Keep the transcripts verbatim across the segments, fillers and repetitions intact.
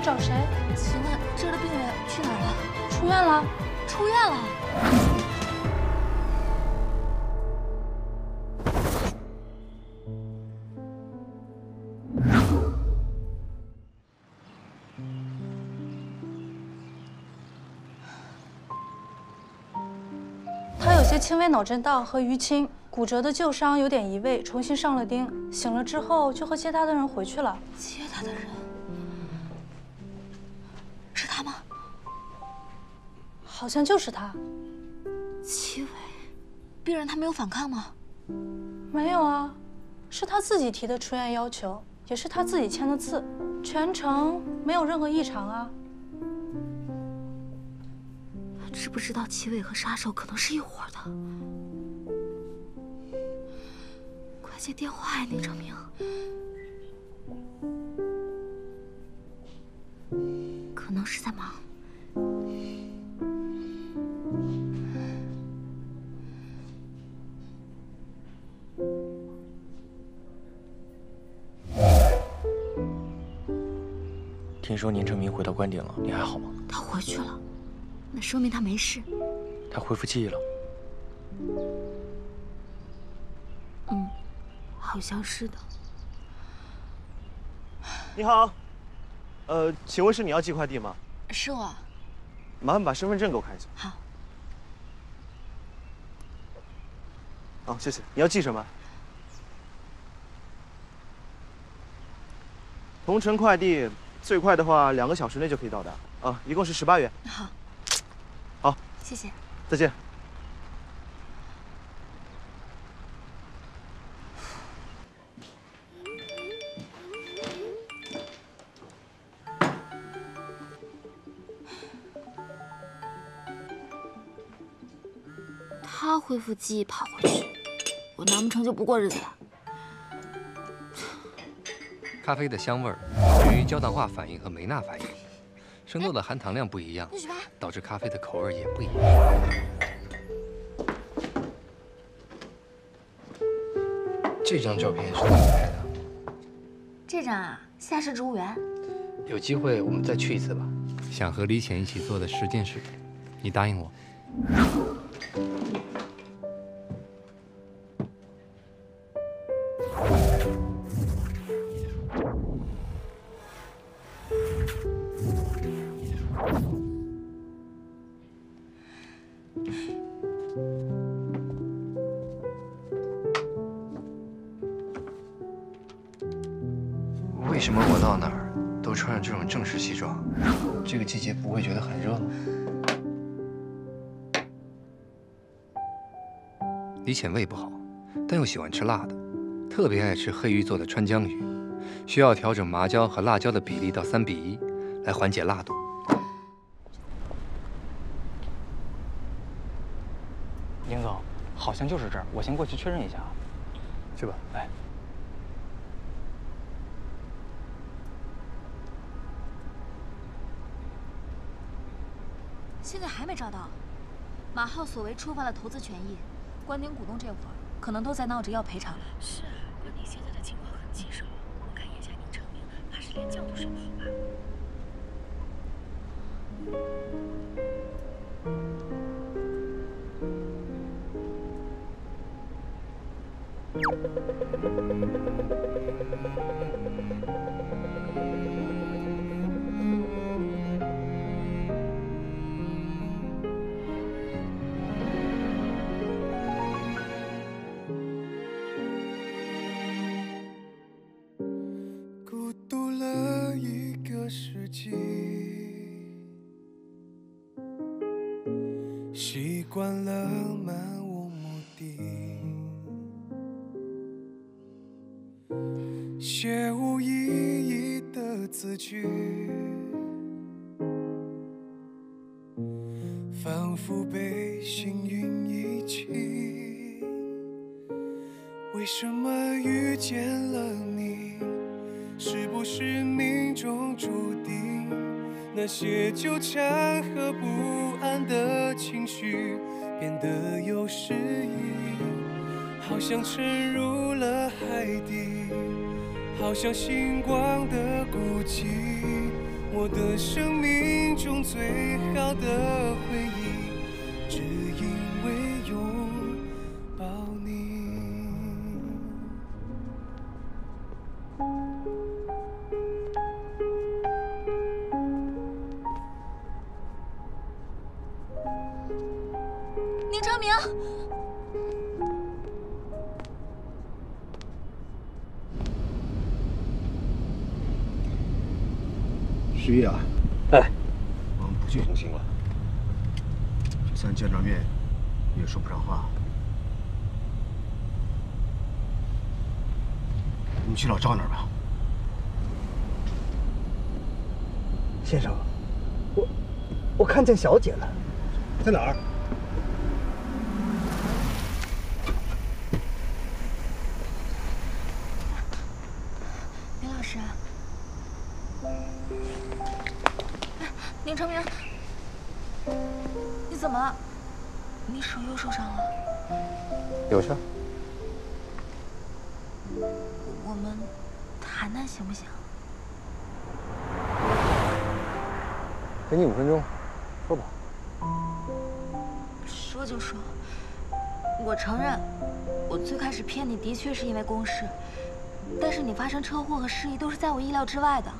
你找谁？奇楠，这儿的病人去哪儿了？出院了，出院了。他有些轻微脑震荡和淤青。 骨折的旧伤有点移位，重新上了钉。醒了之后就和接他的人回去了。接他的人是他吗？好像就是他。戚伟，病人他没有反抗吗？没有啊，是他自己提的出院要求，也是他自己签的字，全程没有任何异常啊。知不知道戚伟和杀手可能是一伙的？ 接电话呀，林正明。可能是在忙。听说林正明回到官邸了，你还好吗？他回去了，那说明他没事。他恢复记忆了。嗯。 好像是的。你好，呃，请问是你要寄快递吗？是我。麻烦把身份证给我看一下。好。哦，谢谢。你要寄什么？同城快递最快的话，两个小时内就可以到达。啊，一共是十八元。好。好。谢谢。再见。 他恢复记忆跑回去，我难不成就不过日子了？咖啡的香味儿与焦糖化反应和梅纳反应，生豆的含糖量不一样，导致咖啡的口味也不一样。这张照片是怎么拍的？这张啊，夏氏植物园。有机会我们再去一次吧。想和李浅一起做的十件事，你答应我。 为什么我到哪儿都穿着这种正式西装？这个季节不会觉得很热吗？ 李浅胃不好，但又喜欢吃辣的，特别爱吃黑鱼做的川江鱼，需要调整麻椒和辣椒的比例到三比一，来缓解辣度。林总，好像就是这儿，我先过去确认一下啊。去吧，哎。现在还没找到，马浩所为触犯了投资权益。 关鼎股东这会儿可能都在闹着要赔偿了。是啊，关鼎现在的情况很棘手，我看眼下宁成明怕是连觉都睡不好吧。 习惯了漫无目的，写无意义的字句，仿佛被幸运遗弃。为什么遇见了你？是不是命中注定？那些纠缠和不。 不安的情绪变得有诗意，好像沉入了海底，好像星光的孤寂。我的生命中最好的回忆，只因为拥抱你。宁长明。 十一啊，哎，我们不去同行了。就算见着面，也说不上话。我们去老赵那儿吧。先生，我我看见小姐了，在哪儿？林老师。 宁长明，你怎么了？你手又受伤了？有事？我们谈谈行不行？给你五分钟，说吧。说就说，我承认，我最开始骗你的确是因为公事，但是你发生车祸和失忆都是在我意料之外的。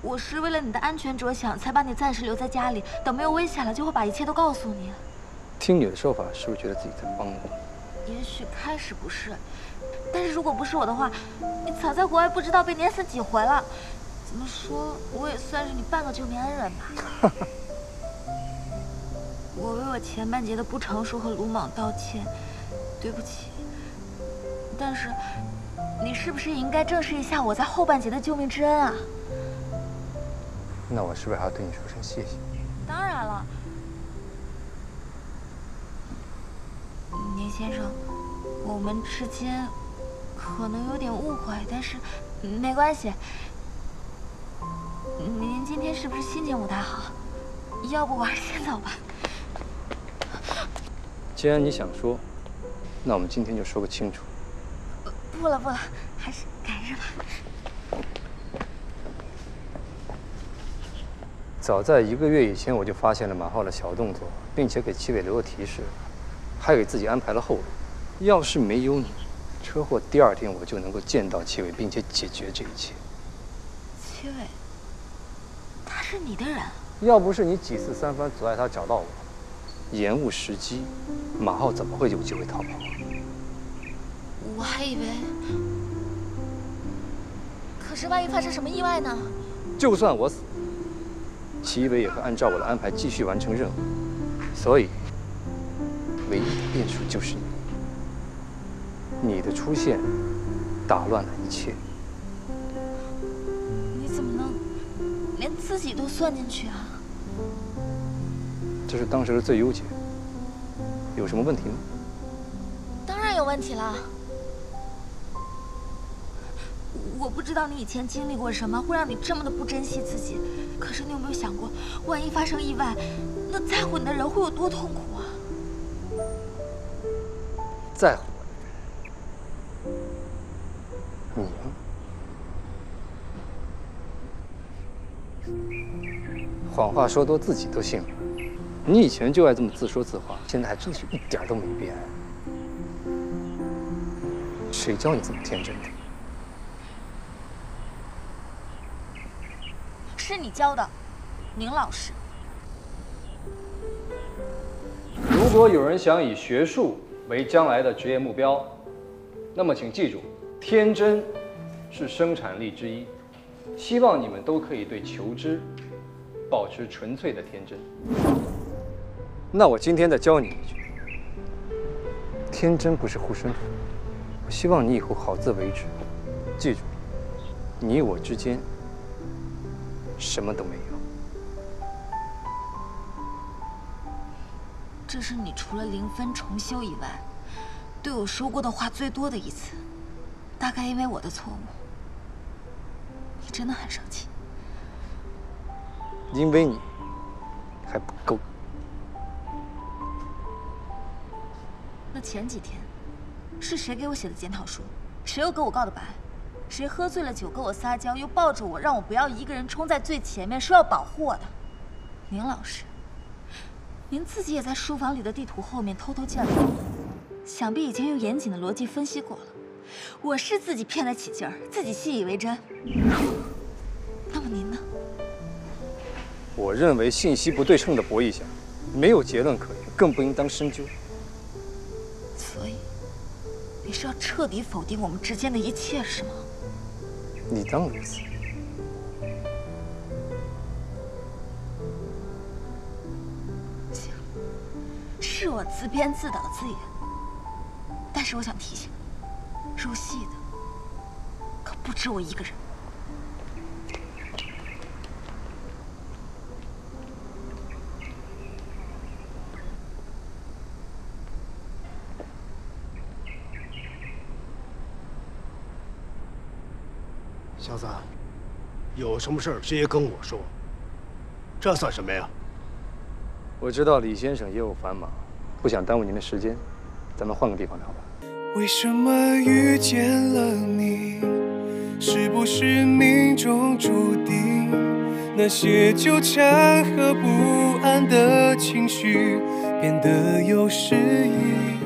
我是为了你的安全着想，才把你暂时留在家里，等没有危险了，就会把一切都告诉你。听你的说法，是不是觉得自己在帮我？也许开始不是，但是如果不是我的话，你早在国外不知道被碾死几回了。怎么说，我也算是你半个救命恩人吧。我为我前半截的不成熟和鲁莽道歉，对不起。但是，你是不是也应该正视一下我在后半截的救命之恩啊？ 那我是不是还要对你说声谢谢？当然了，宁先生，我们之间可能有点误会，但是没关系。您今天是不是心情不太好？要不我还是先走吧。既然你想说，那我们今天就说个清楚。不了不了，还是改日吧。 早在一个月以前，我就发现了马浩的小动作，并且给戚伟留了提示，还给自己安排了后路。要是没有你，车祸第二天我就能够见到戚伟，并且解决这一切。戚伟，他是你的人。要不是你几次三番阻碍他找到我，延误时机，马浩怎么会有机会逃跑？我还以为……可是万一发生什么意外呢？就算我死。 戚伟也会按照我的安排继续完成任务，所以唯一的变数就是你。你的出现打乱了一切。你怎么能连自己都算进去啊？这是当时的最优解。有什么问题吗？当然有问题了。我不知道你以前经历过什么，会让你这么的不珍惜自己。 可是你有没有想过，万一发生意外，那在乎你的人会有多痛苦啊？在乎我的人，你呢？谎话说多，自己都信了。你以前就爱这么自说自话，现在还真是一点都没变。谁教你这么天真的？ 是你教的，宁老师。如果有人想以学术为将来的职业目标，那么请记住，天真是生产力之一。希望你们都可以对求知保持纯粹的天真。那我今天再教你一句：天真不是护身符。我希望你以后好自为之。记住，你我之间。 什么都没有，这是你除了零分重修以外，对我说过的话最多的一次。大概因为我的错误，你真的很生气。因为你还不够。那前几天是谁给我写的检讨书？谁又给我告的白？谁喝醉了酒跟我撒娇，又抱着我，让我不要一个人冲在最前面，说要保护我的。宁老师，您自己也在书房里的地图后面偷偷进来了，想必已经用严谨的逻辑分析过了。我是自己骗得起劲儿，自己信以为真。那么您呢？我认为信息不对称的博弈下，没有结论可言，更不应当深究。所以，你是要彻底否定我们之间的一切，是吗？ 你当如此。行，是我自编自导自演，但是我想提醒你，入戏的可不止我一个人。小三，有什么事儿直接跟我说，这算什么呀？我知道李先生业务繁忙，不想耽误您的时间，咱们换个地方聊吧。为什么遇见了你，是不是命中注定？那些纠缠和不安的情绪，变得有诗意。